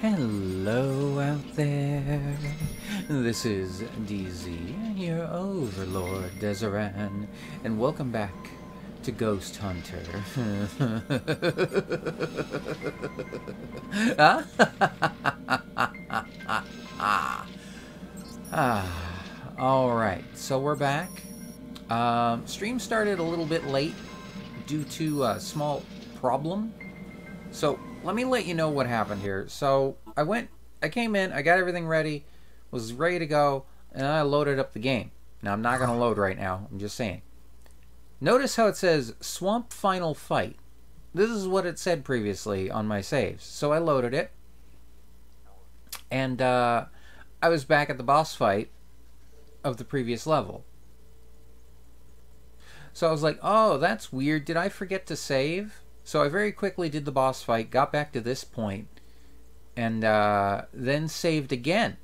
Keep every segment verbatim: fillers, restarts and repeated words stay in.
Hello out there. This is D Z, your overlord, Deseran, and welcome back to Ghost Hunter. ah, all right, so we're back. Um, stream started a little bit late due to a small problem. So let me let you know what happened here. So I went, I came in, I got everything ready, was ready to go, and I loaded up the game. Now I'm not going to load right now, I'm just saying. Notice how it says Swamp Final Fight. This is what it said previously on my saves. So I loaded it, and uh, I was back at the boss fight of the previous level. So I was like, oh, that's weird, did I forget to save? So I very quickly did the boss fight, got back to this point, and uh, then saved again.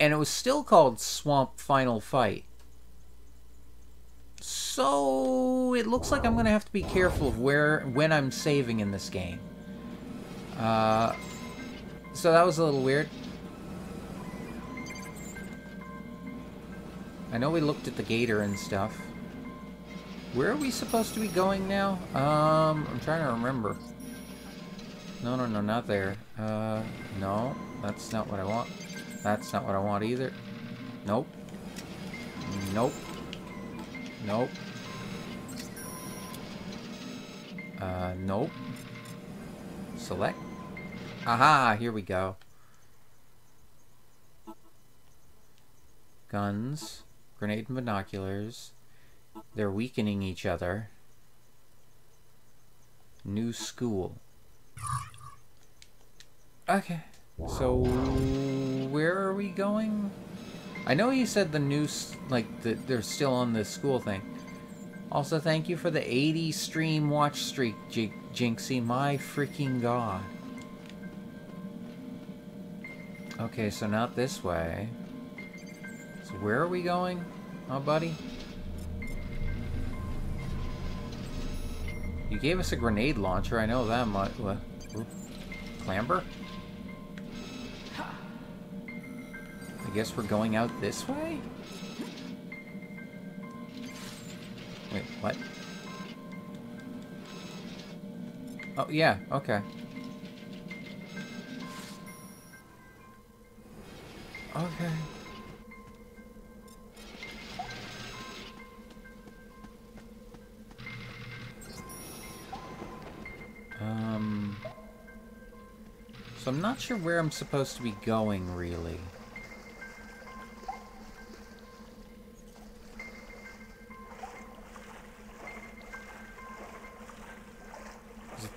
And it was still called Swamp Final Fight. So it looks like I'm going to have to be careful of where, when I'm saving in this game. Uh, so that was a little weird. I know we looked at the gator and stuff. Where are we supposed to be going now? Um, I'm trying to remember. No, no, no, not there. Uh, no, that's not what I want. That's not what I want either. Nope. Nope. Nope. Uh, nope. Select. Aha, here we go. Guns. Grenade and binoculars. They're weakening each other. New school. Okay. So, where are we going? I know you said the new, like, the, they're still on this school thing. Also, thank you for the eighty stream watch streak, J Jinxie. My freaking god. Okay, so not this way. So, where are we going? Oh, buddy. You gave us a grenade launcher, I know that much. What? Clamber? I guess we're going out this way? Wait, what? Oh, yeah, okay. Okay. Um, so I'm not sure where I'm supposed to be going, really. Is it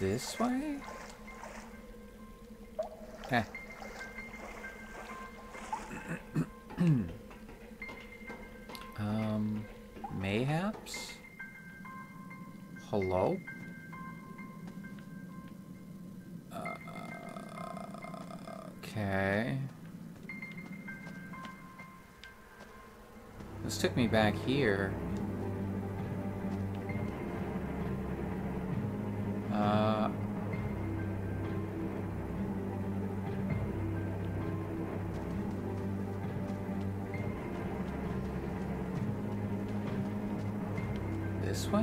this way? Heh. um, mayhaps? Hello? Okay. This took me back here. Uh. This way?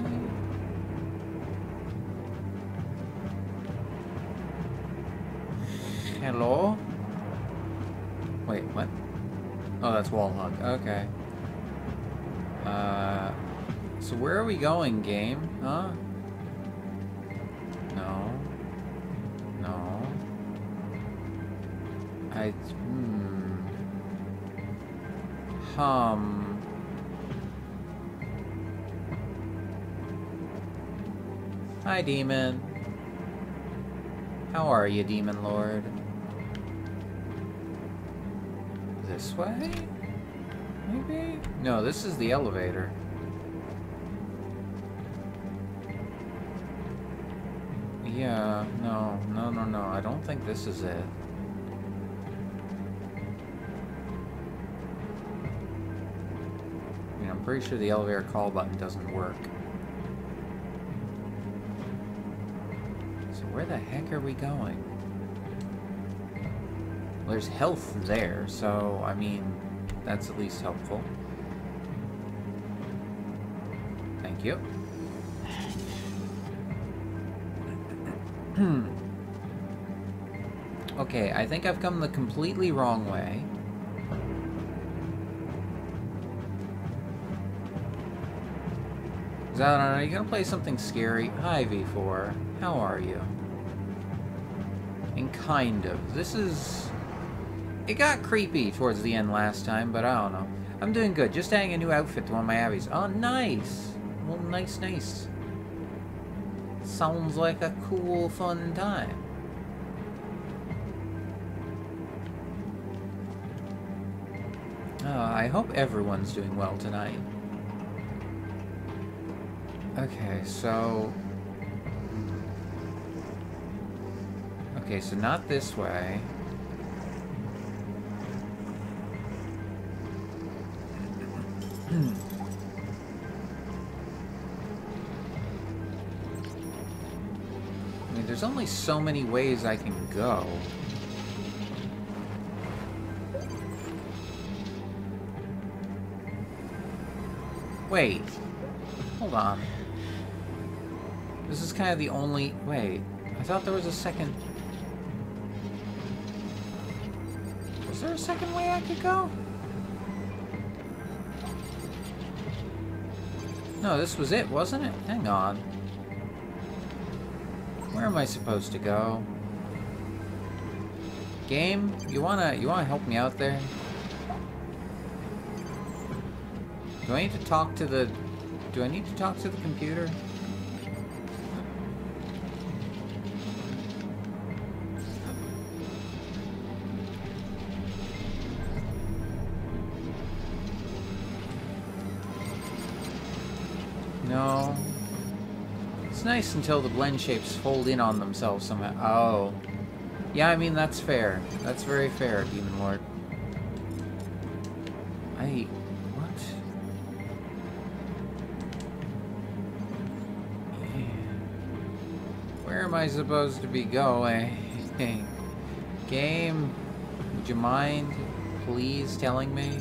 Hello? Wait, what? Oh, that's Wall Hog. Okay. Uh, so where are we going, game? Huh? No. No. I... Hmm. Hum. Hi, demon. How are you, demon lord? This way? Maybe? No, this is the elevator. Yeah, no, no, no, no. I don't think this is it. I mean, I'm pretty sure the elevator call button doesn't work. So where the heck are we going? Well, there's health there, so, I mean, that's at least helpful. Thank you. Okay, I think I've come the completely wrong way. Zaran, are you gonna play something scary? Hi, V four. How are you? And kind of. This is... It got creepy towards the end last time, but I don't know. I'm doing good. Just adding a new outfit to one of my abbeys. Oh, nice! Well, nice, nice. Sounds like a cool, fun time. Uh, I hope everyone's doing well tonight. Okay, so... Okay, so not this way. I mean, there's only so many ways I can go. Wait. Hold on. This is kind of the only... Wait. I thought there was a second... Is there a second way I could go? No, this was it, wasn't it? Hang on. Where am I supposed to go? Game, you wanna you wanna help me out there? Do I need to talk to the do I need to talk to the computer? No. It's nice until the blend shapes fold in on themselves somehow. Oh. Yeah, I mean, that's fair. That's very fair, Demon Lord. I... What? Where am I supposed to be going? Game, would you mind please telling me?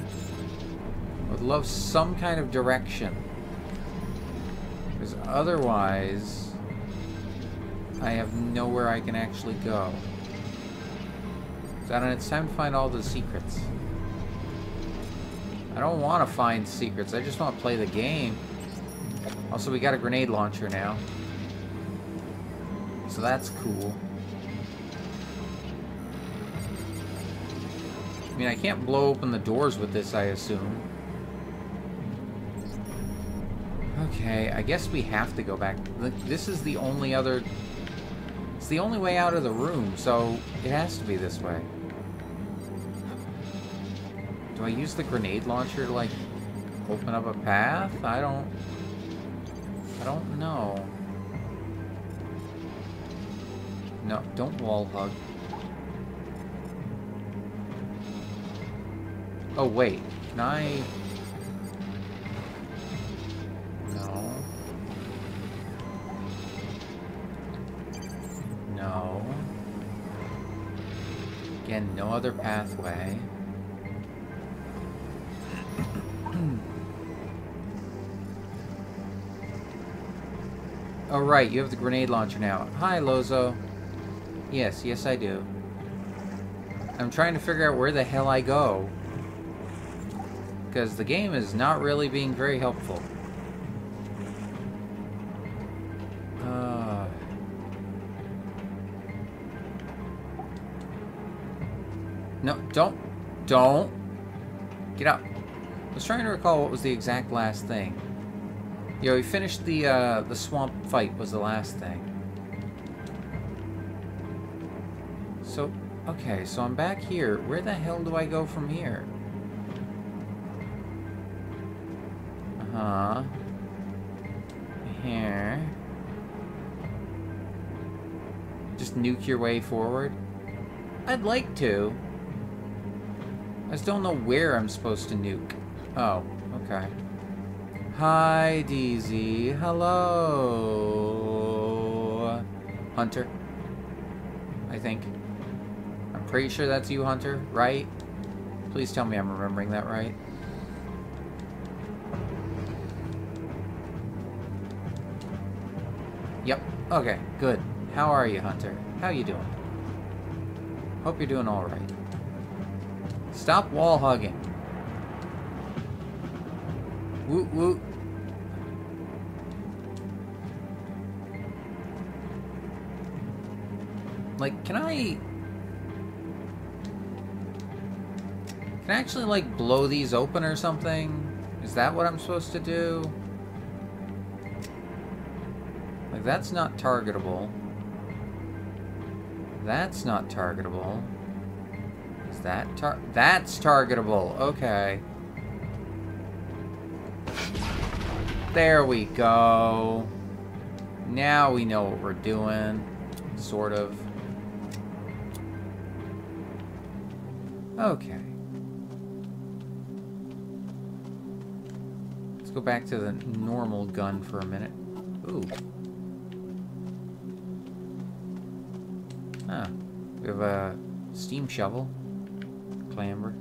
I would love some kind of direction. Because otherwise, I have nowhere I can actually go. So I don't, it's time to find all the secrets. I don't want to find secrets, I just want to play the game. Also, we got a grenade launcher now. So that's cool. I mean, I can't blow open the doors with this, I assume. Okay, I guess we have to go back. This is the only other... It's the only way out of the room, so it has to be this way. Do I use the grenade launcher to, like, open up a path? I don't... I don't know. No, don't wall hug. Oh, wait. Can I... No. Again, no other pathway. Oh, right, you have the grenade launcher now. Hi, Lozo. Yes, yes I do. I'm trying to figure out where the hell I go. Because the game is not really being very helpful. No, don't. Don't. Get up. I was trying to recall what was the exact last thing. Yo, we finished the, uh, the swamp fight was the last thing. So, okay, so I'm back here. Where the hell do I go from here? Uh-huh. Here. Just nuke your way forward? I'd like to. I just don't know where I'm supposed to nuke. Oh, okay. Hi, D Z. Hello. Hunter. I think. I'm Pretty sure that's you, Hunter, right? Please tell me I'm remembering that right. Yep. Okay, good. How are you, Hunter? How you doing? Hope you're doing all right. Stop wall hugging. Woot woot. Like, can I... Can I actually, like, blow these open or something? Is that what I'm supposed to do? Like, that's not targetable. That's not targetable. Is that tar- That's targetable! Okay. There we go. Now we know what we're doing. Sort of. Okay. Let's go back to the normal gun for a minute. Ooh. Huh. We have a steam shovel. Clamber.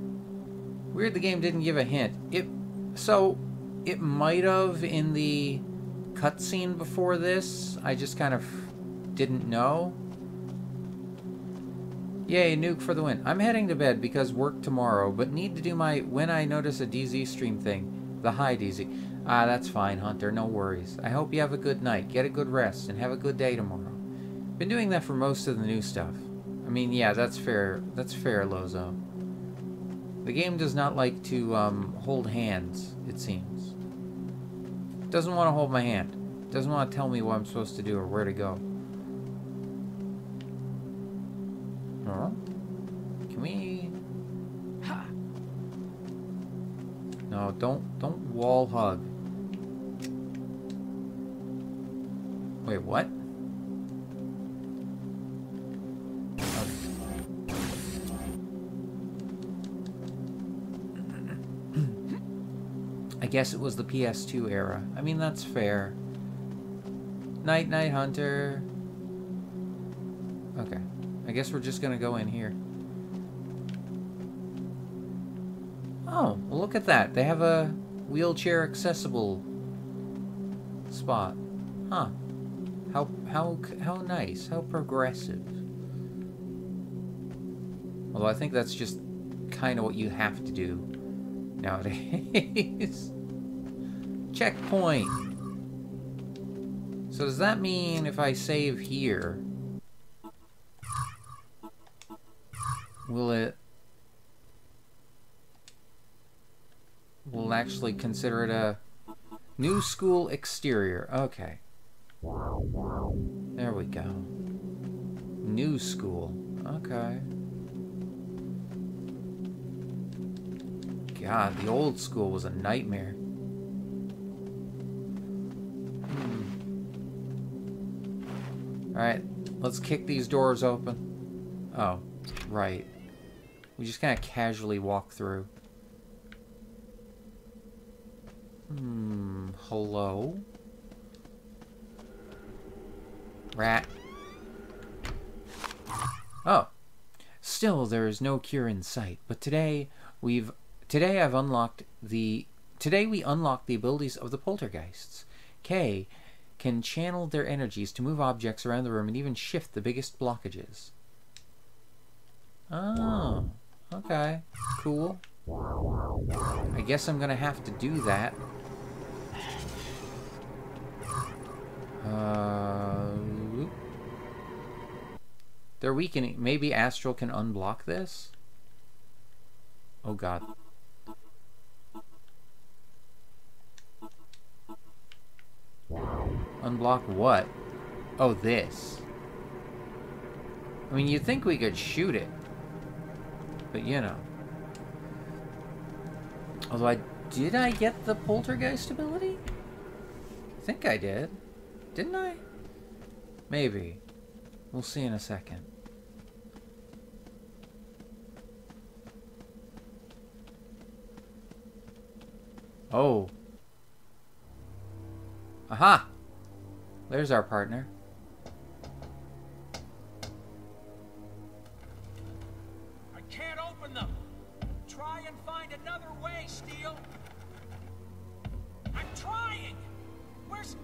Weird the game didn't give a hint. It... So, it might have in the cutscene before this. I just kind of didn't know. Yay, nuke for the win. I'm heading to bed because work tomorrow, but need to do my when I notice a D Z stream thing. The high D Z. Ah, that's fine, Hunter. No worries. I hope you have a good night. Get a good rest and have a good day tomorrow. Been doing that for most of the new stuff. I mean, yeah, that's fair. That's fair, Lozo. The game does not like to um, hold hands, it seems. Doesn't want to hold my hand. Doesn't want to tell me what I'm supposed to do or where to go. Can we? Ha. No, don't don't wall hug. Wait, what? Okay. I guess it was the P S two era. I mean, that's fair. Night, night, Hunter. Okay. I guess we're just gonna go in here. Oh, well, look at that. They have a wheelchair accessible spot. Huh. How how how nice. How progressive. Although I think that's just kind of what you have to do nowadays. Checkpoint. So does that mean if I save here, will it we'll actually consider it a new school exterior. Okay. There we go. New school. Okay. God, the old school was a nightmare. Hmm. Alright, let's kick these doors open. Oh, right. We just kind of casually walk through. Hmm, hello? Rat. Oh. Still, there is no cure in sight, but today we've... Today I've unlocked the... Today we unlock the abilities of the poltergeists. K can channel their energies to move objects around the room and even shift the biggest blockages. Oh. Okay. Cool. I guess I'm gonna have to do that. Uh, they're weakening. Maybe Astral can unblock this? Oh god. Unblock what? Oh, this. I mean, you'd think we could shoot it. But, you know. Although, I, did I get the poltergeist ability? I think I did. Didn't I? Maybe. We'll see in a second. Oh. Aha! There's our partner. open them. Try and find another way, Steel. I'm trying! Where's...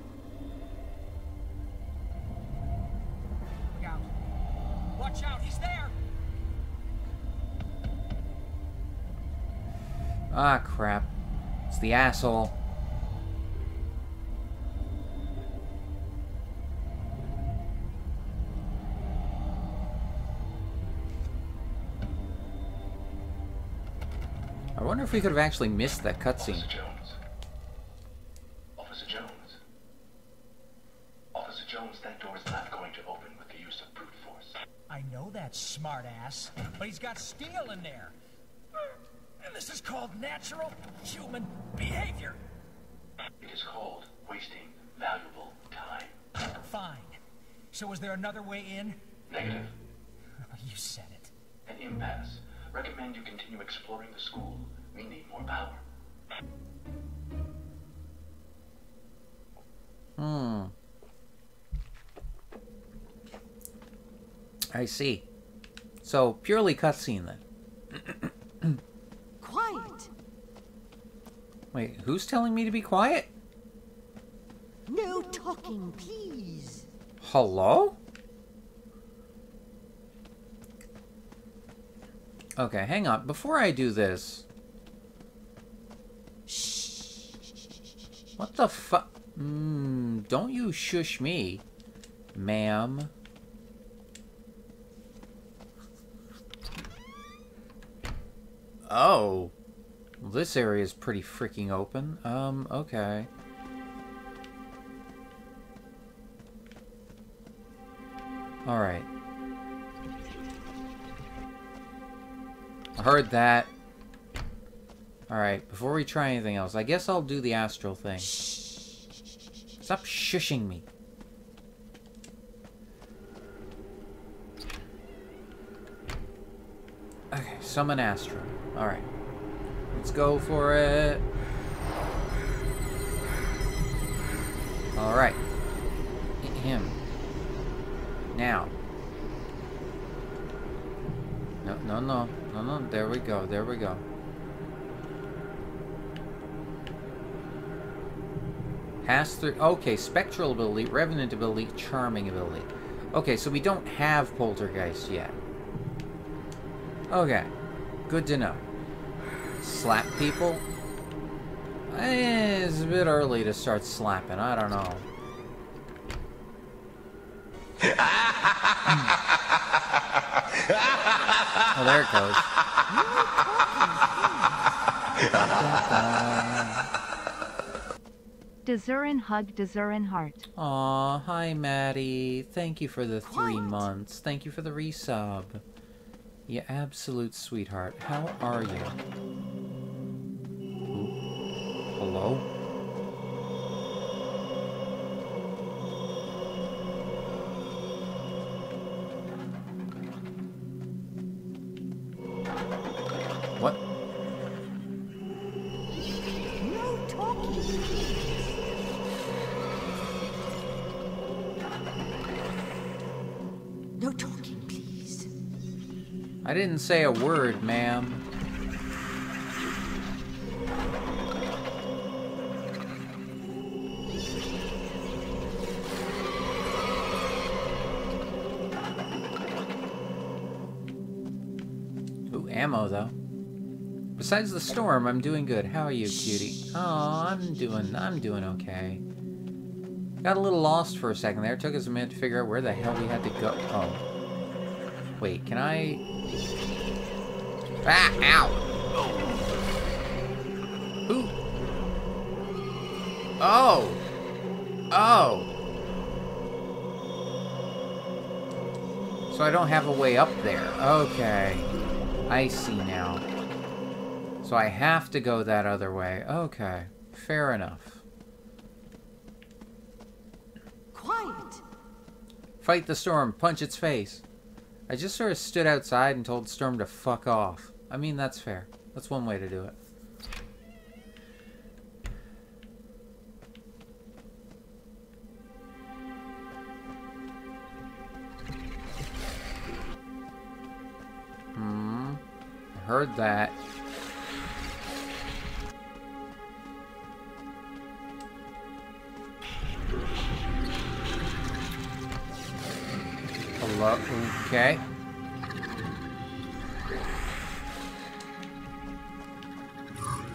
Look out. Watch out, he's there! Ah, crap. It's the asshole. I wonder if we could have actually missed that cutscene. Officer Jones. Officer Jones. Officer Jones, that door is not going to open with the use of brute force. I know that smartass, but he's got Steel in there. And this is called natural human behavior. It is called wasting valuable time. Fine. So is there another way in? Negative. You said it. An impasse. Recommend you continue exploring the school. We need more power. Hmm. I see. So, purely cutscene then. Quiet! Wait, who's telling me to be quiet? No talking, please. Hello? Okay, hang on. Before I do this... Shh. What the fu... Mm, don't you shush me, ma'am. Oh. Well, this area is pretty freaking open. Um, okay. Alright. I heard that. Alright, before we try anything else, I guess I'll do the astral thing. Stop shushing me. Okay, summon astral. Alright. Let's go for it. Alright. Hit him. Now. No, no, no. No, no, there we go, there we go. Pass through, okay, spectral ability, revenant ability, charming ability. Okay, so we don't have poltergeist yet. Okay, good to know. Slap people? Eh, it's a bit early to start slapping, I don't know. Oh, there it goes. Deseran hug, Deseran heart. Aw, hi Maddie. Thank you for the three months. Thank you for the resub. You absolute sweetheart. How are you? Ooh. Hello? I didn't say a word, ma'am. Ooh, ammo, though. Besides the storm, I'm doing good. How are you, cutie? Aw, I'm doing, I'm doing okay. Got a little lost for a second there. It took us a minute to figure out where the hell we had to go. Oh. Wait, can I... Ah, ow! Who? Oh! Oh! So I don't have a way up there. Okay. I see now. So I have to go that other way. Okay. Fair enough. Quiet! Fight the storm. Punch its face. I just sort of stood outside and told Storm to fuck off. I mean, that's fair. That's one way to do it. Hmm. Heard that. Hello? Okay.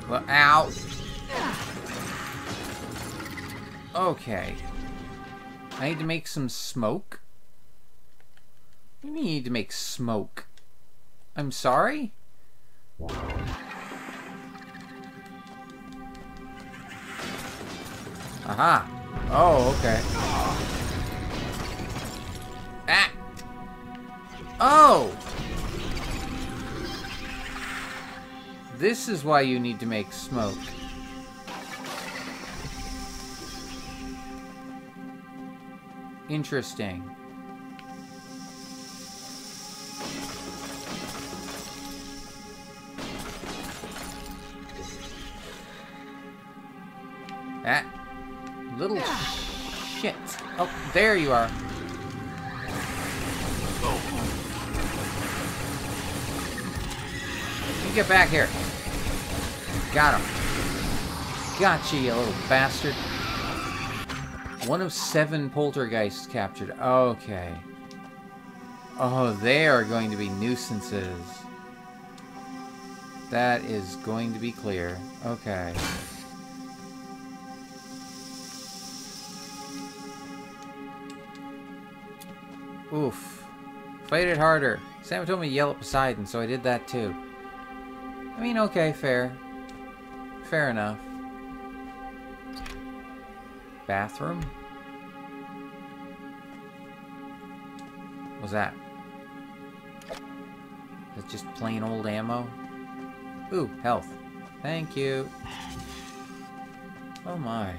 Well, ow. Okay. I need to make some smoke? What do you mean you need to make smoke? I'm sorry? Aha. Oh, okay. Ah! Oh! This is why you need to make smoke. Interesting. Ah. Little shit. Oh, there you are. You get back here. Got him. Gotcha, you little bastard. One of seven poltergeists captured. Okay. Oh, they are going to be nuisances. That is going to be clear. Okay. Oof. Fight it harder. Sam told me to yell at Poseidon, so I did that too. I mean, okay, fair. Fair enough. Bathroom? What's that? That's just plain old ammo? Ooh, health. Thank you. Oh my.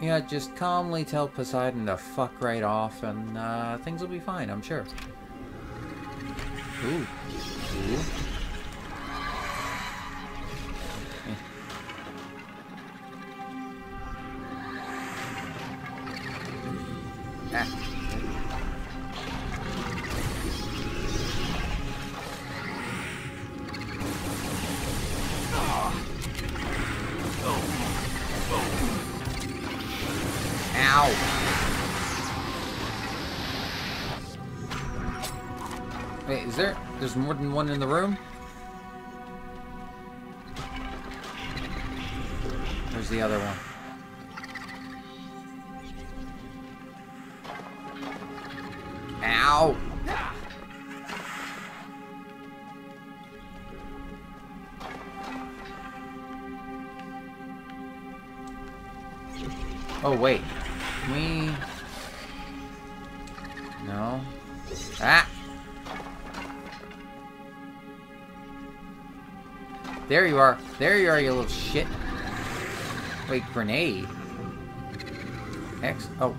Yeah, just calmly tell Poseidon to fuck right off and uh, things will be fine, I'm sure. Ooh. Ooh. Is there? There's more than one in the room? Where's the other one? Ow! Oh, wait. Can we... No. Ah! There you are. There you are, you little shit. Wait, grenade? X? Oh.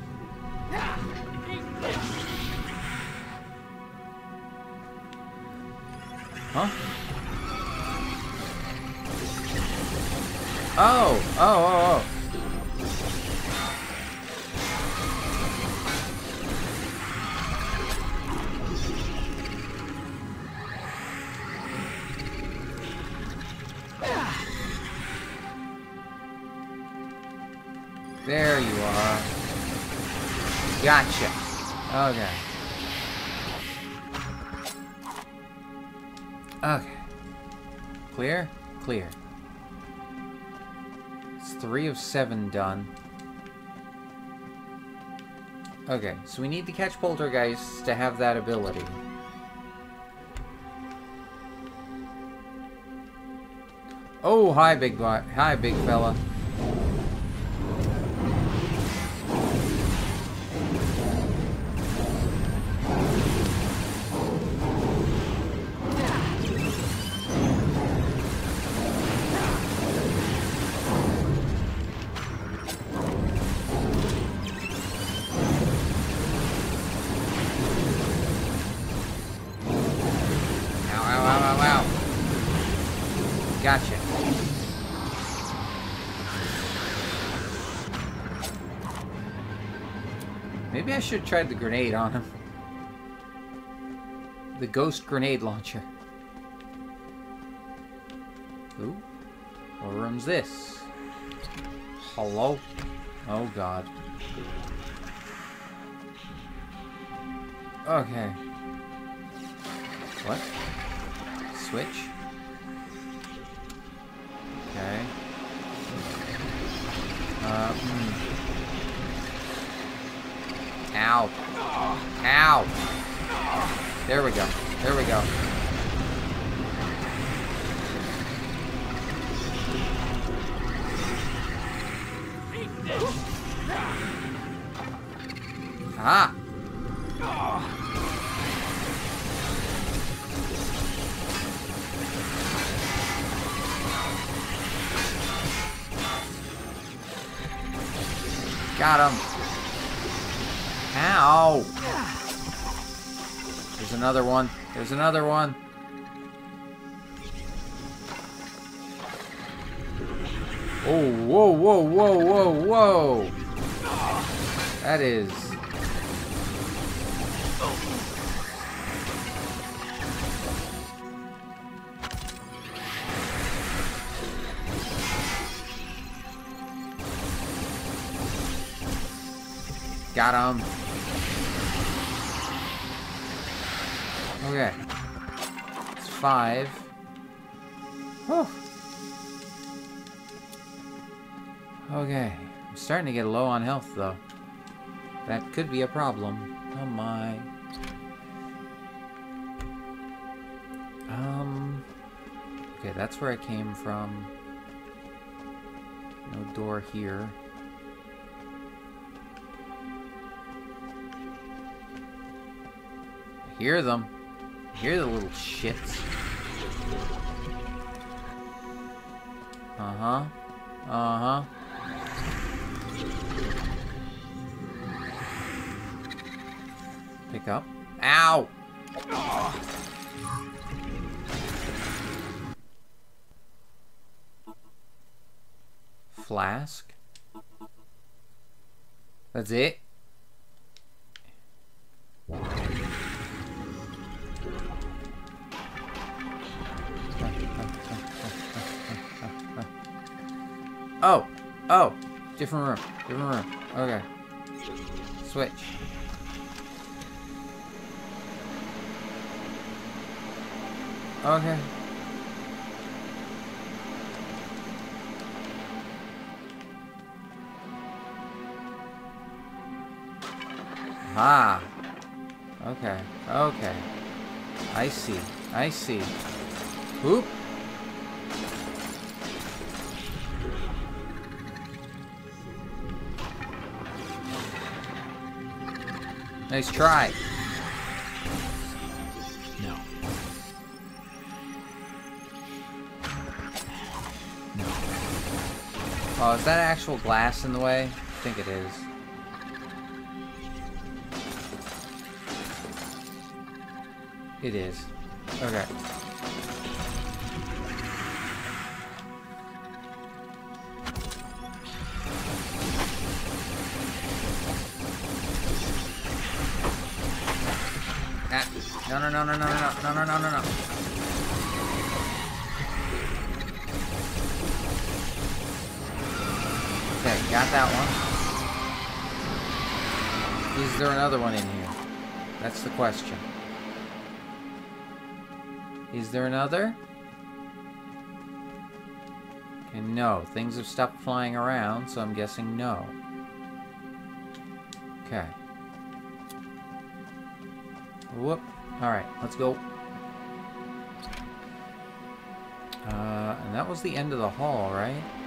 Huh? Oh! Oh, oh, oh. There you are. Gotcha. Okay. Okay. Clear? Clear. It's three of seven done. Okay, so we need to catch poltergeists to have that ability. Oh, hi, big boy. Hi, big fella. Gotcha. Maybe I should have tried the grenade on him. the ghost grenade launcher. Ooh. What room's this? Hello? Oh god. Okay. What? Switch? Okay. Uh, mm. Ow. Ow! There we go. There we go. Ah! Got him! Ow! There's another one. There's another one. Oh, whoa, whoa, whoa, whoa, whoa! That is... Got him. Okay. It's five. Whew. Okay. I'm starting to get low on health, though. That could be a problem. Oh, my. Um. Okay, that's where I came from. No door here. Hear them. Hear the little shits. Uh-huh. Uh-huh. Pick up. Ow! Flask. That's it. Oh! Oh! Different room. Different room. Okay. Switch. Okay. Ah. Okay. Okay. I see. I see. Oop! Nice try. No. No. Oh, is that actual glass in the way? I think it is. It is. Okay. No, no, no, no, no, no, no, no, no, no, no. Okay, got that one. Is there another one in here? That's the question. Is there another? Okay, no. Things have stopped flying around, so I'm guessing no. Okay. Whoop. Alright, let's go. Uh, and that was the end of the hall, right?